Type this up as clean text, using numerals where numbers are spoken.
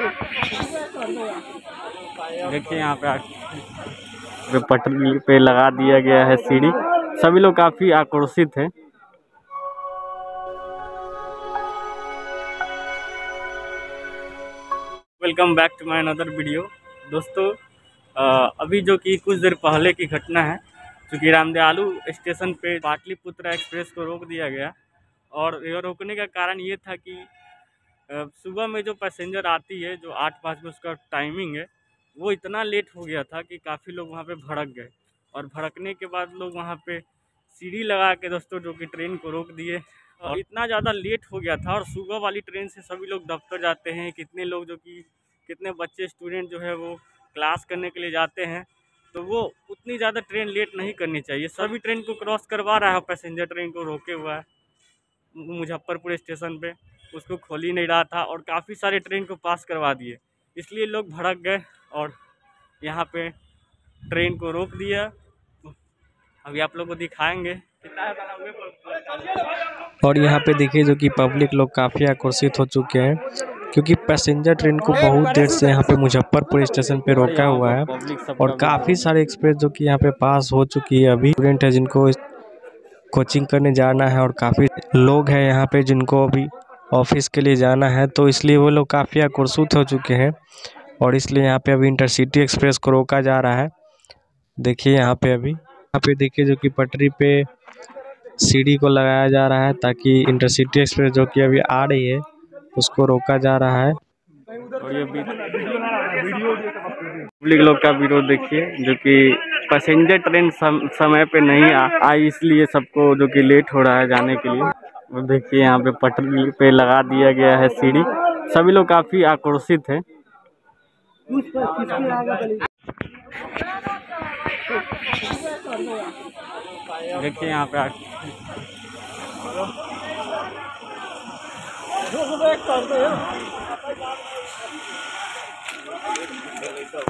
देखिए यहाँ पे पटरी पे लगा दिया गया है सीढ़ी। सभी लोग काफी आक्रोशित हैं। Welcome back to my another video. दोस्तों अभी जो कि कुछ देर पहले की घटना है, क्योंकि रामदयालु स्टेशन पे पाटलिपुत्र एक्सप्रेस को रोक दिया गया और यह रोकने का कारण ये था कि सुबह में जो पैसेंजर आती है, जो 8:05 में उसका टाइमिंग है, वो इतना लेट हो गया था कि काफ़ी लोग वहाँ पे भड़क गए और भड़कने के बाद लोग वहाँ पे सीढ़ी लगा के दोस्तों जो कि ट्रेन को रोक दिए और इतना ज़्यादा लेट हो गया था। और सुबह वाली ट्रेन से सभी लोग दफ्तर जाते हैं, कितने लोग जो कि कितने बच्चे स्टूडेंट जो है वो क्लास करने के लिए जाते हैं, तो वो उतनी ज़्यादा ट्रेन लेट नहीं करनी चाहिए। सभी ट्रेन को क्रॉस करवा रहा है, पैसेंजर ट्रेन को रोके हुआ है मुजफ्फरपुर स्टेशन पे, उसको खोल ही नहीं रहा था और काफ़ी सारे ट्रेन को पास करवा दिए, इसलिए लोग भड़क गए और यहाँ पे ट्रेन को रोक दिया। अभी आप लोग को दिखाएंगे। और यहाँ पे देखिए जो कि पब्लिक लोग काफ़ी आकर्षित हो चुके हैं, क्योंकि पैसेंजर ट्रेन को बहुत देर से यहाँ पे मुजफ्फरपुर स्टेशन पे रोका हुआ है और काफ़ी सारे एक्सप्रेस जो कि यहाँ पे पास हो चुकी है। अभी स्टूडेंट है जिनको कोचिंग करने जाना है और काफ़ी लोग हैं यहाँ पे जिनको अभी ऑफिस के लिए जाना है, तो इसलिए वो लोग काफ़ी आकर्षित हो चुके हैं और इसलिए यहाँ पे अभी इंटरसिटी एक्सप्रेस को रोका जा रहा है। देखिए यहाँ पे अभी देखिए जो कि पटरी पे सीढ़ी को लगाया जा रहा है ताकि इंटरसिटी एक्सप्रेस जो कि अभी आ रही है उसको रोका जा रहा है। और ये पब्लिक लोग का विरोध देखिए, जो कि पैसेंजर ट्रेन समय पे नहीं आई इसलिए सबको जो कि लेट हो रहा है जाने के लिए। और देखिए यहाँ पे पटरी पे लगा दिया गया है सीढ़ी। सभी लोग काफ़ी आक्रोशित हैं। देखिए यहाँ पे